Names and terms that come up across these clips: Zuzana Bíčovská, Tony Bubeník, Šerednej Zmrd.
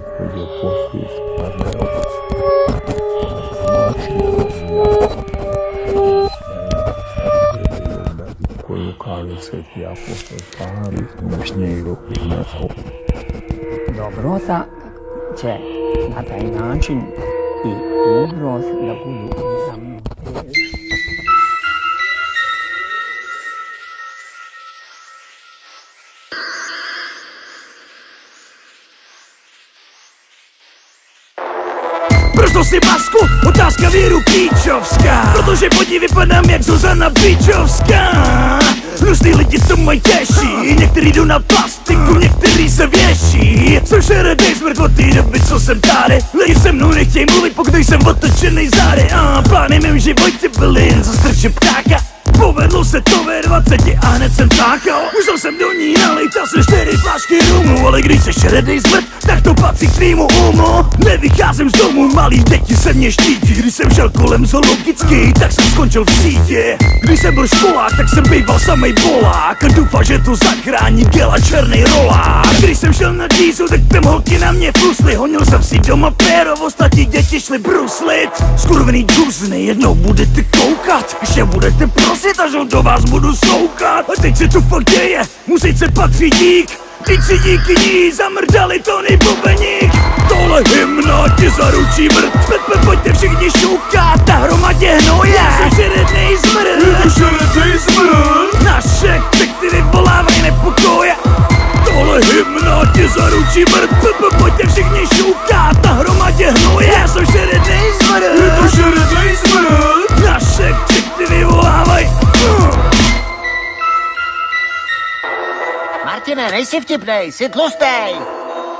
kde poslí spadne. Dobrota će na taj način i mudrost da budu za mnom. Proto si masku, otázka víru píčovská, protože pod ní vypadám jak Zuzana Bíčovská. Různý lidi to mají těžší, některý jdou na plastiku, některý se věší. Jsem Šerednej Zmrd od té doby, co jsem tady. Lidi se mnou nechtějí mluvit, pokud jsem otočený zády. Plány mým životě byly jen za strče ptáka. Povedlo se to ve 20 a hned jsem cáchal. Musel jsem do ní nalejt asi 4 flášky rumu. Ale když se Šerednej Zmrd, tak to patří k tvýmu umu. Nevycházím z domu, malý děti se mě štítí. Když jsem šel kolem zoologicky, tak jsem skončil v síti. Když jsem byl školák, tak jsem býval samej bolák. A dufa, že to zachrání děla černý rolák. Když jsem šel na dýzu, tak tam holky na mě flusly. Honil jsem si doma péro, ostatní děti šly bruslit. Skurvený džuzny, jednou budete koukat, ještě budete prosit, až do vás budu soukat. A teď se to fakt děje, muzice patří dík. Teď si díky ní zamrdali Tony Bubeník. Tohle hymna ti zaručí mrt. Pepe, pojďte všichni šoukat na hromadě hnoje. Jsem Šerednej Zmrd. Je to Šerednej Zmrd. Naše křikty vyvolávají nepokoje. Tohle hymna ti zaručí mrt. Pepe, pojďte všichni šoukat na hromadě hnoje. Já jsem Šerednej Zmrd. Je to Šerednej Zmrd. Naše křikty vyvolávají. Martine, nejsi vtipnej, jsi tlustej.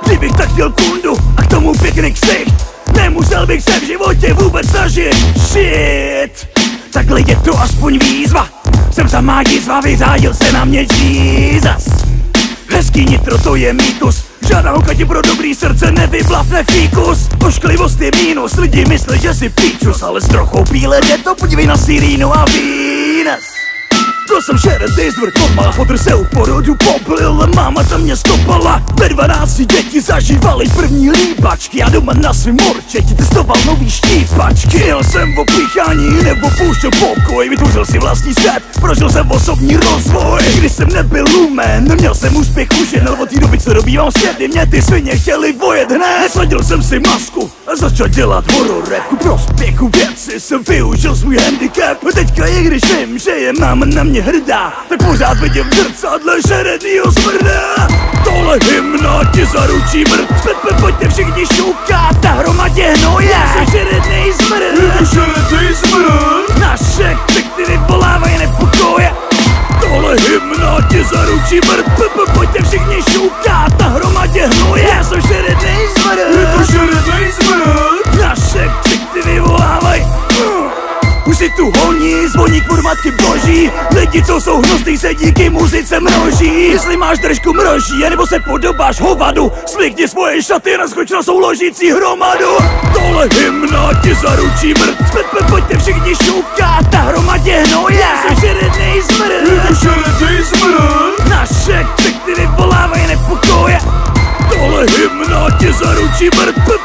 Kdybych tak chtěl kundu a k tomu pěkný ksicht, nemusel bych se v životě vůbec snažit. Shit, takhle je to aspoň výzva. Jsem samá jizva, vyřádil se na mě Jesus. Hezký nitro, to je mýtus. Žádná holka ti pro dobrý srdce nevyblafne fíkus. Ošklivost je mínus, lidi myslí, že jsi píčus. Ale s trochou píle jde to, podívej na Sirínu a Venus. Byl jsem Šerednej Zmrd, mama, fotr se u porodu poblil, máma tam mě stopala. Ve 12 děti zažívali první líbačky, já doma na svým orčeti testoval nový štípačky. Jel jsem v opíchání, nebo pouštěl pokoj, vytvořil si vlastní svět, prožil jsem osobní rozvoj. Když jsem nebyl lumen, měl jsem úspěch už jen, ale od té doby, co dobývám svět, mě ty svině chtěli vojet hned. Nesladil jsem si masku a začal dělat horror rap. Ku prospěchu věci jsem využil svůj handicap. A teďka, i když vím, že je mám na mě hrdá, tak pořád vidím v zrcadle Šerednýho Zmrda. Tohle hymna ti zaručí mrt. Pepe, pojďte všichni šoukat na hromadě hnoje. Já jsem Šerednej Zmrd. Je to Šerednej Zmrd. Naše křikty vyvolávají nepokoje. Tohle hymna ti zaručí mrt. Pepe, pojďte všichni šoukat na hromadě hnoje. Já jsem Šerednej Zmrd. Je to Šerednej Zmrd. Naše křikty vyvolávají. Už si tu honí, zvoní kurmatky boží. Lidi, co jsou hnusný, se díky muzice množí. Jestli máš držku mroží, anebo se podobáš hovadu, smykni svoje šaty, naskoč na souložící hromadu. Tohle hymna ti zaručí mrt. Pepe, pojďte všichni šoukat na hromadě hnoje. Já jsem Šerednej Zmrd. Je to Šerednej Zmrd. Naše křikty vyvolávají nepokoje. Tohle hymna ti zaručí mrt.